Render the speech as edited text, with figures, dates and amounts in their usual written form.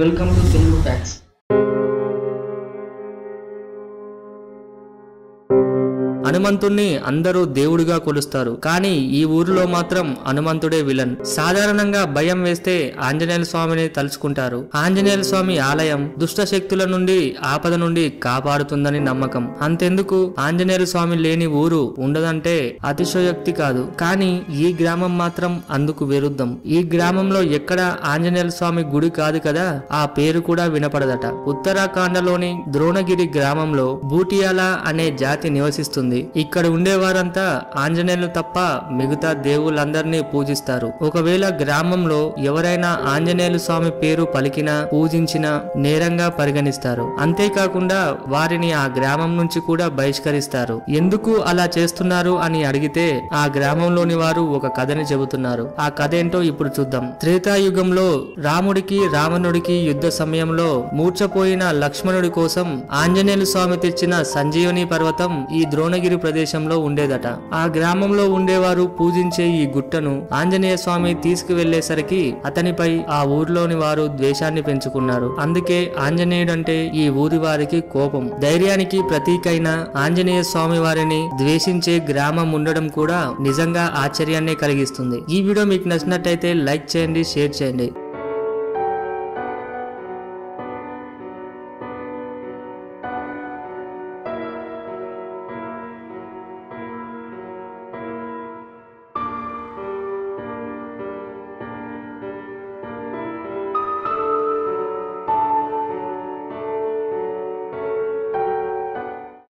Welcome to Telugu Facts. హనుమంతుణ్ణి అందరూ దేవుడిగా కొలుస్తారు. కానీ ఈ ఊరిలో మాత్రం హనుమంతుడే విలన్. సాధారణంగా భయం వేస్తే ఆంజనేయ స్వామిని తలుచుకుంటారు. ఆంజనేయ స్వామి ఆలయం దుష్ట శక్తుల నుండి, ఆపద నుండి కాపాడుతుందని నమ్మకం. అంతెందుకు, ఆంజనేయ స్వామి లేని ఊరు ఉండదంటే అతిశయోక్తి కాదు. కానీ ఈ గ్రామం మాత్రం అందుకు విరుద్ధం. ఈ గ్రామంలో ఎక్కడ ఆంజనేయ స్వామి గుడి కాదు కదా, ఆ పేరు కూడా వినపడదట. ఉత్తరాఖండలోని ద్రోణగిరి గ్రామంలో బూటియాల అనే జాతి నివసిస్తుంది. ఇక్కడ ఉండేవారంతా ఆంజనేయులు తప్ప మిగతా దేవుళ్ళందరినీ పూజిస్తారు. ఒకవేళ గ్రామంలో ఎవరైనా ఆంజనేయులు స్వామి పేరు పలికినా, పూజించినా నేరంగా పరిగణిస్తారు. అంతేకాకుండా వారిని ఆ గ్రామం నుంచి కూడా బహిష్కరిస్తారు. ఎందుకు అలా చేస్తున్నారు అని అడిగితే ఆ గ్రామంలోని వారు ఒక కథని చెబుతున్నారు. ఆ కథ ఏంటో ఇప్పుడు చూద్దాం. త్రేతాయుగంలో రాముడికి, రావణుడికి యుద్ధ సమయంలో మూర్చపోయిన లక్ష్మణుడి కోసం ఆంజనేయులు స్వామి తెచ్చిన సంజీవని పర్వతం ఈ ద్రోణ గిరి ప్రదేశంలో ఉండేదట. ఆ గ్రామంలో ఉండేవారు పూజించే ఈ గుట్టను ఆంజనేయ స్వామి తీసుకువెళ్లేసరికి అతనిపై ఆ ఊర్లోని వారు ద్వేషాన్ని పెంచుకున్నారు. అందుకే ఆంజనేయుడంటే ఈ ఊరి వారికి కోపం. ధైర్యానికి ప్రతీకైన ఆంజనేయ స్వామి వారిని ద్వేషించే గ్రామం ఉండడం కూడా నిజంగా ఆశ్చర్యాన్ని కలిగిస్తుంది. ఈ వీడియో మీకు నచ్చినట్టయితే లైక్ చేయండి, షేర్ చేయండి.